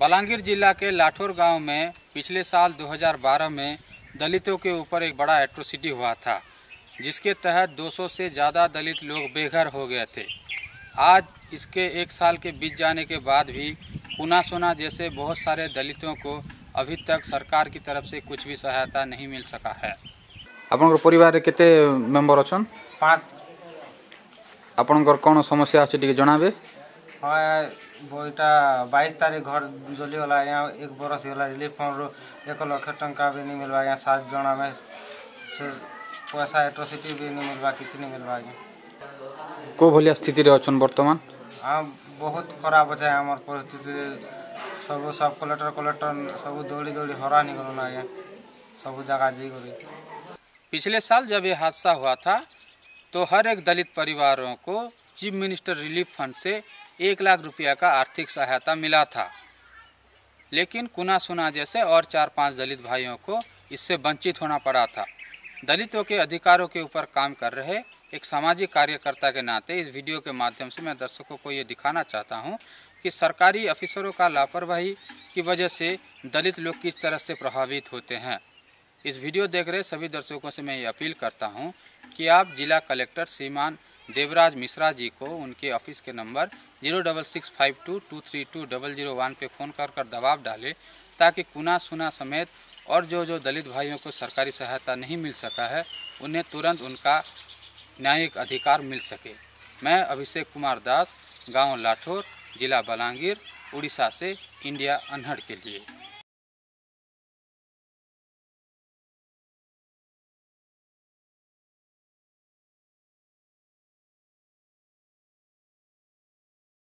बलांगीर जिला के लाठोर गांव में पिछले साल 2012 में दलितों के ऊपर एक बड़ा एट्रोसिटी हुआ था, जिसके तहत 200 से ज़्यादा दलित लोग बेघर हो गए थे। आज इसके एक साल के बीत जाने के बाद भी पुना सोना जैसे बहुत सारे दलितों को अभी तक सरकार की तरफ से कुछ भी सहायता नहीं मिल सका है। आपन परिवार रे केते मेंबर अछन? 5। आपन कोन समस्या अछि टिके जणाबे? हां, बोइटा 22 तारीख घर जली होला, या 1 बरस होला, रिलीफ फंड रो 1 लाख टका भी नहीं मिलवा, या 7 जना में पैसा एट्रोसिटी भी नहीं मिलवा, कितनी मिलवा को भलिया स्थिति रे अछन वर्तमान? हां, बहुत खराब छै हमर परिस्थिति। सब कलेक्टर सब दौड़ी हरा निकलना है सब जगह जी। पिछले साल जब ये हादसा हुआ था तो हर एक दलित परिवारों को चीफ मिनिस्टर रिलीफ फंड से 1 लाख रुपया का आर्थिक सहायता मिला था, लेकिन कुना सुना जैसे और 4-5 दलित भाइयों को इससे वंचित होना पड़ा था। दलितों के अधिकारों के ऊपर काम कर रहे एक सामाजिक कार्यकर्ता के नाते इस वीडियो के माध्यम से मैं दर्शकों को ये दिखाना चाहता हूँ कि सरकारी अफसरों का लापरवाही की वजह से दलित लोग किस तरह से प्रभावित होते हैं। इस वीडियो देख रहे सभी दर्शकों से मैं ये अपील करता हूं कि आप जिला कलेक्टर श्रीमान देवराज मिश्रा जी को उनके ऑफिस के नंबर 06652232001 पे फ़ोन कर दबाव डालें, ताकि कुना सुना समेत और जो दलित भाइयों को सरकारी सहायता नहीं मिल सका है उन्हें तुरंत उनका न्यायिक अधिकार मिल सके। मैं अभिषेक कुमार दास, गाँव लाठोर, जिला बलांगीर, उड़ीसा से इंडिया अनहद के लिए।